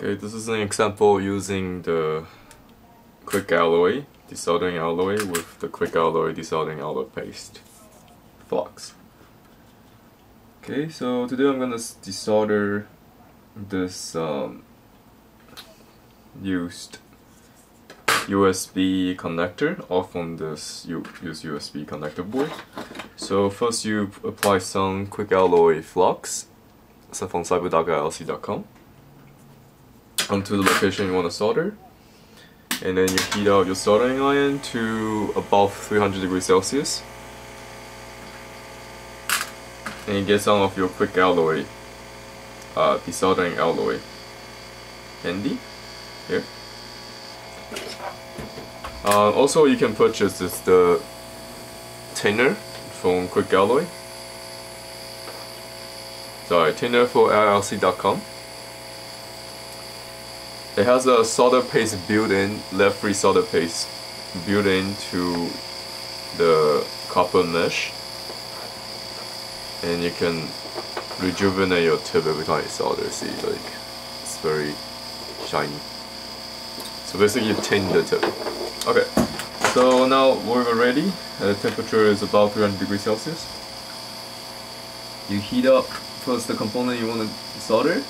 Okay, this is an example using the QuickAlloy desoldering alloy with the QuickAlloy desoldering alloy paste flux. Okay, so today I'm going to desolder this used USB connector off on this used USB connector board. So first you apply some QuickAlloy flux set from cyberdocllc.com onto the location you want to solder, and then you heat out your soldering iron to above 300 degrees Celsius, and you get some of your QuickAlloy desoldering alloy handy here. Also, you can purchase the tinner from QuickAlloy. Sorry, tinner for LLC.com. It has a solder paste built-in, lead-free solder paste built-in to the copper mesh, and you can rejuvenate your tip every time you solder. See, like, it's very shiny. So basically, you tint the tip. Okay, so now we're ready. The temperature is about 300 degrees Celsius. You heat up first the component you want to solder.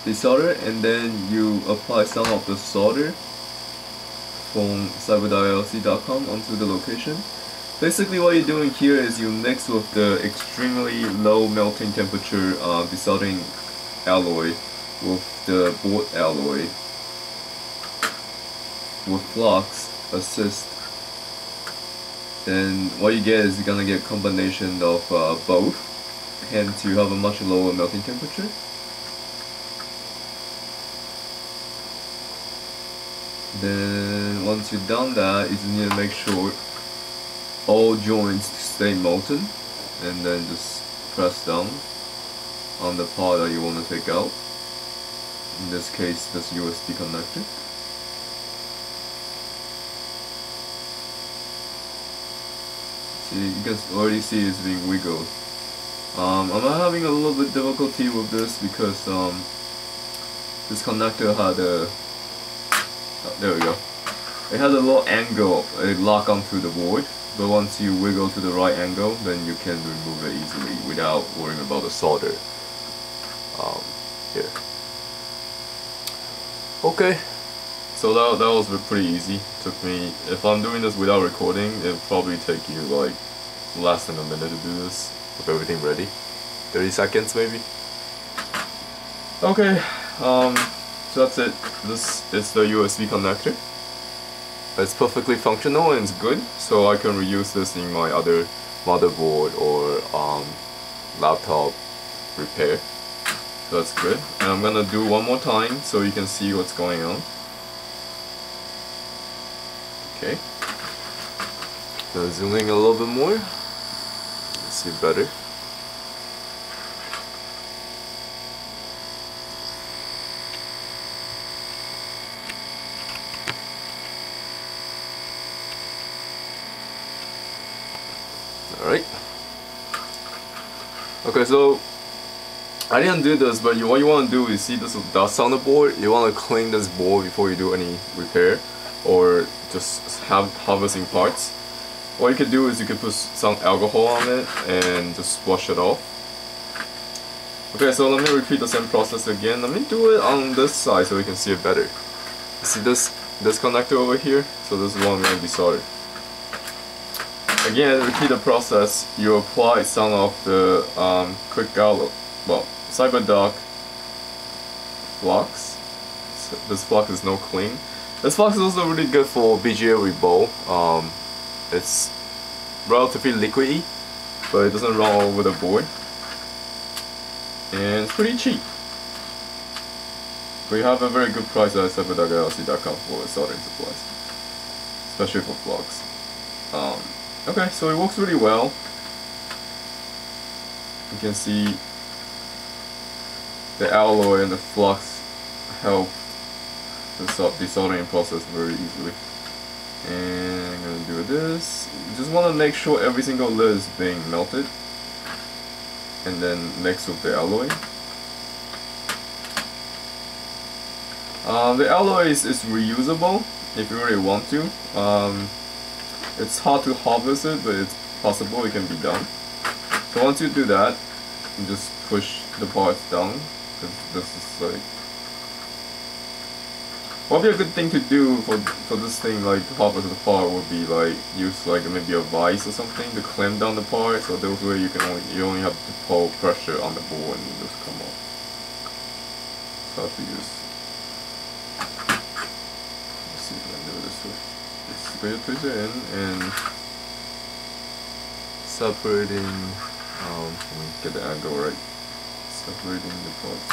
Desolder, and then you apply some of the solder from cyberdocllc.com onto the location. Basically, what you're doing here is you mix with the extremely low melting temperature desoldering alloy with the board alloy with flux assist, and what you get is you're gonna get a combination of both, hence you have a much lower melting temperature. Then once you've done that, you need to make sure all joints stay molten, and then just press down on the part that you want to take out. In this case, this USB connector. See, you can already see it's being wiggled. I'm having a little bit difficulty with this because this connector had a there we go. It has a low angle, it locks onto the board, but once you wiggle to the right angle, then you can remove it easily without worrying about the solder. Here. Okay, so that was pretty easy. It took me, if I'm doing this without recording, it'll probably take you like less than a minute to do this with everything ready. 30 seconds maybe. Okay. So that's it. This is the USB connector. It's perfectly functional and it's good, so I can reuse this in my other motherboard or laptop repair. So that's good. And I'm gonna do one more time so you can see what's going on. Okay. So zooming a little bit more. Let's see better. Alright. Okay, so I didn't do this, but what you want to do is see this with dust on the board. You want to clean this board before you do any repair or just have harvesting parts. What you could do is you could put some alcohol on it and just wash it off. Okay, so let me repeat the same process again. Let me do it on this side so we can see it better. See this connector over here? So this is one going to be soldered. Again, repeat the process. You apply some of the QuickAlloy, well, CyberDoc flux. So this flux is no clean. This flux is also really good for BGA rebuild. It's relatively liquidy, but it doesn't run all over the board, and it's pretty cheap. We have a very good price at cyberdocllc.com for soldering supplies, especially for flux. Okay, so it works really well. You can see the alloy and the flux help the desoldering process very easily. And I'm gonna do this. You just want to make sure every single lid is being melted, and then mix with the alloy. The alloy is reusable if you really want to. It's hard to harvest it, but it's possible, it can be done. So once you do that, you just push the parts down, because this is like... what would be a good thing to do for this thing, like to harvest the part, would be like use like maybe a vice or something to clamp down the part, so those way you only have to pull pressure on the board and it just come off. So I have to use... let's see if I can do this way. Just put your tweezer in and separating, let me get the angle right, separating the parts.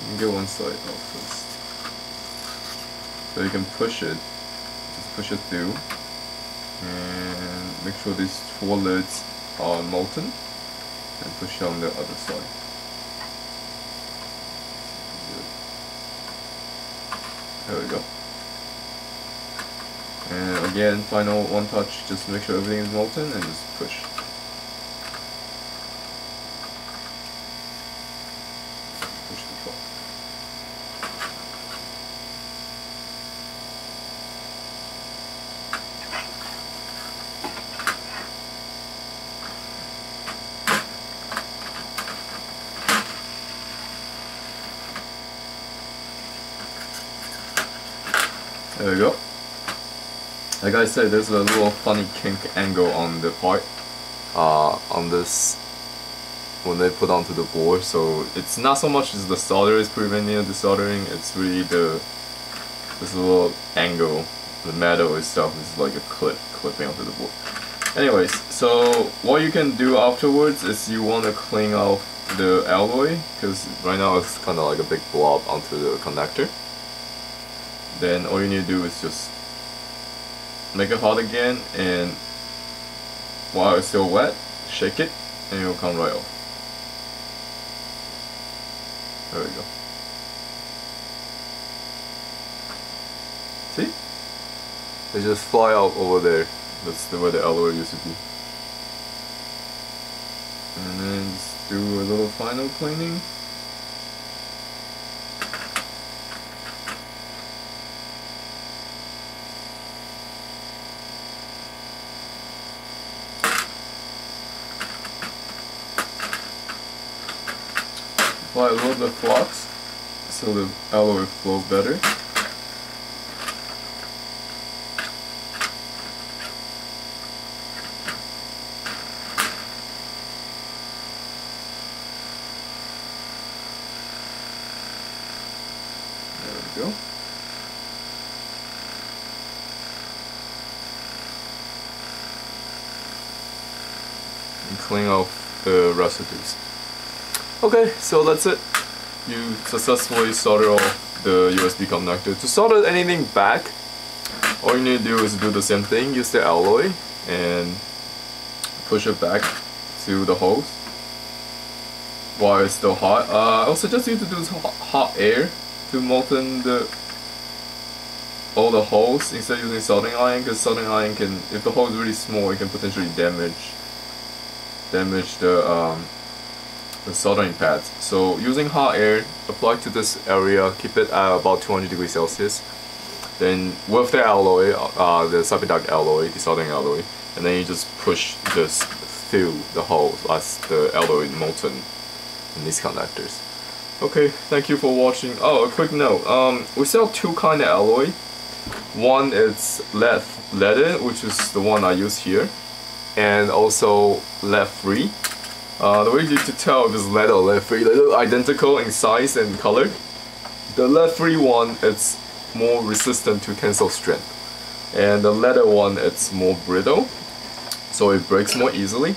You can get one side off first. So you can push it, just push it through, and make sure these four lids are molten, and push on the other side. There we go. And again, final one touch, just make sure everything is molten and just push. There we go. Like I said, there's a little funny kink angle on the part, on this, when they put onto the board. So it's not so much as the solder is preventing the soldering, it's really this little angle, the metal itself is like a clipping onto the board. Anyways, so what you can do afterwards is you want to clean off the alloy, because right now it's kind of like a big blob onto the connector. Then all you need to do is just make it hot again, and while it's still wet, shake it and it will come right off. There we go. See? They just fly out over there. That's where the alloy used to be. And then just do a little final cleaning. Apply a little bit of flux so the alloy will flow better. There we go. And clean off the residues. Okay, so that's it. You successfully solder off the USB connector. To solder anything back, all you need to do is do the same thing, use the alloy and push it back to the holes while it's still hot. I would suggest you to do hot air to molten all the holes instead of using soldering iron, because soldering iron can, if the hole is really small, it can potentially damage the soldering pads. So using hot air, apply to this area, keep it at about 200 degrees Celsius. Then with the alloy, the CyberDoc alloy, the soldering alloy, and then you just push this through the holes as the alloy molten in these connectors. Okay, thank you for watching. Oh, a quick note. We sell two kinds of alloy. One is leaded, which is the one I use here, and also lead-free. The way to tell if it's lead or lead-free, they look identical in size and color. The lead-free one, it's more resistant to tensile strength, and the leaded one, it's more brittle, so it breaks more easily.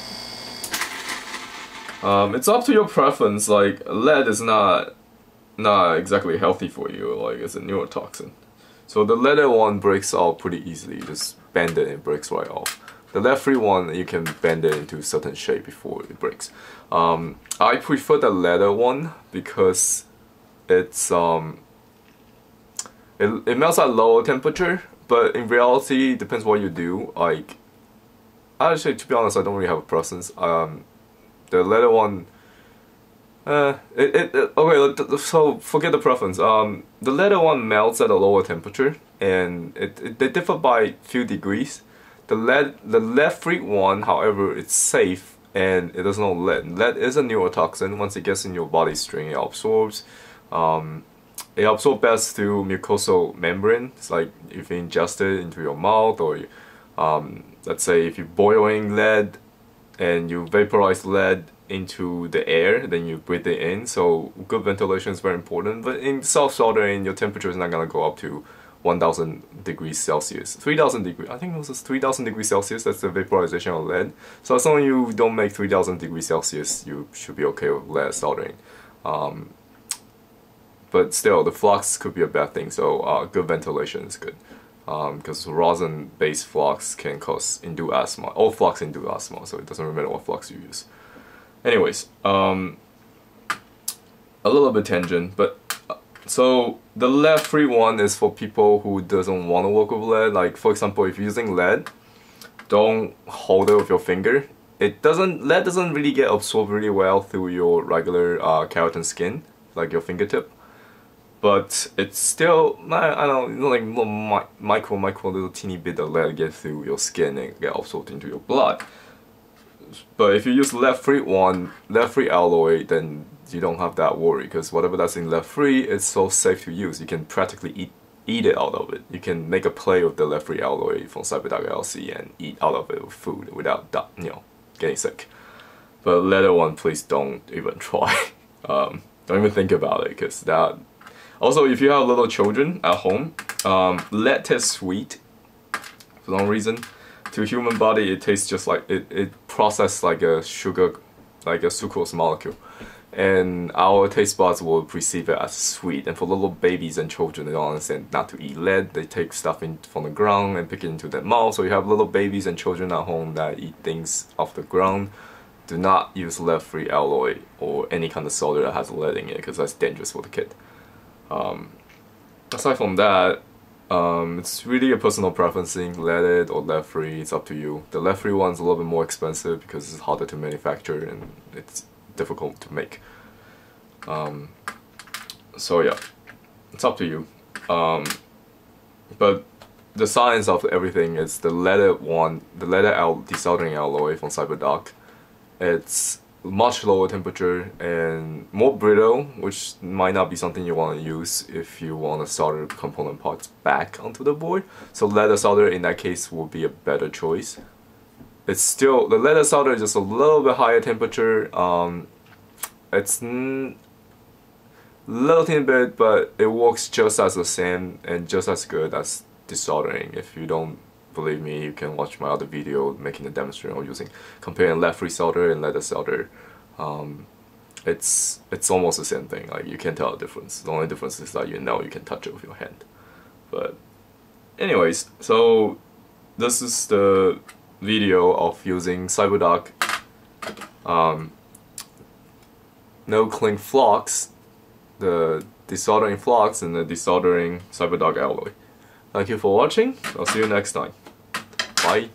It's up to your preference. Like lead is not exactly healthy for you. Like it's a neurotoxin, so the leaded one breaks off pretty easily. You just bend it and it breaks right off. The lead-free one, you can bend it into a certain shape before it breaks. I prefer the leaded one because it's it melts at lower temperature, but in reality, it depends what you do. Like, actually, to be honest, I don't really have a preference. The leaded one Okay, so forget the preference. The latter one melts at a lower temperature, and they differ by few degrees. The lead-free one, however, it's safe and it doesn't hold lead. Lead is a neurotoxin. Once it gets in your body string, it absorbs. It absorbs best through mucosal membrane. It's like if you ingest it into your mouth, or you, let's say if you're boiling lead and you vaporize lead into the air, then you breathe it in. So good ventilation is very important. But in South soldering, your temperature is not gonna go up to 1000 degrees Celsius, 3000 degrees, I think it was 3000 degrees Celsius, that's the vaporization of lead. So as long as you don't make 3000 degrees Celsius, you should be okay with lead soldering. But still, the flux could be a bad thing, so good ventilation is good. Because rosin-based flux can cause induced asthma. All flux induced asthma, so it doesn't really matter what flux you use. Anyways, a little bit tangent, but so the lead-free one is for people who doesn't want to work with lead. Like for example, if you're using lead, don't hold it with your finger. Lead doesn't really get absorbed really well through your regular keratin skin, like your fingertip. But it's still, I don't know, like little micro little teeny bit of lead gets through your skin and get absorbed into your blood. But if you use lead-free one, lead-free alloy, then you don't have that worry, because whatever that's in lead-free, it's so safe to use. You can practically eat it out of it. You can make a play with the lead-free alloy from CyberDoc LLC and eat out of it with food without, you know, getting sick. But lead one, please don't even try. Don't even think about it, because that. Also, if you have little children at home, lead tastes sweet for some reason. To human body, it tastes just like it processed like a sugar, like a sucrose molecule, and our taste buds will perceive it as sweet. And for little babies and children, they don't understand not to eat lead. They take stuff in from the ground and pick it into their mouth. So you have little babies and children at home that eat things off the ground. Do not use lead-free alloy or any kind of solder that has lead in it, because that's dangerous for the kid. Aside from that, it's really a personal preference, leaded or lead-free, it's up to you. The lead-free one's a little bit more expensive because it's harder to manufacture and it's difficult to make. So yeah, it's up to you. But the science of everything is the leaded one, the leaded desoldering alloy from CyberDoc. It's much lower temperature and more brittle, which might not be something you want to use if you want to solder component parts back onto the board. So lead solder in that case will be a better choice. It's still, the lead solder is just a little bit higher temperature. It's little thin bit, but it works just as the same and just as good as desoldering. If you don't believe me, you can watch my other video making a demonstration of using comparing lead-free solder and lead solder. It's almost the same thing. Like you can tell the difference. The only difference is that you know you can touch it with your hand. But anyways, so this is the video of using CyberDoc no cling flux, the desoldering flux, and the desoldering CyberDoc alloy. Thank you for watching. I'll see you next time. Bye.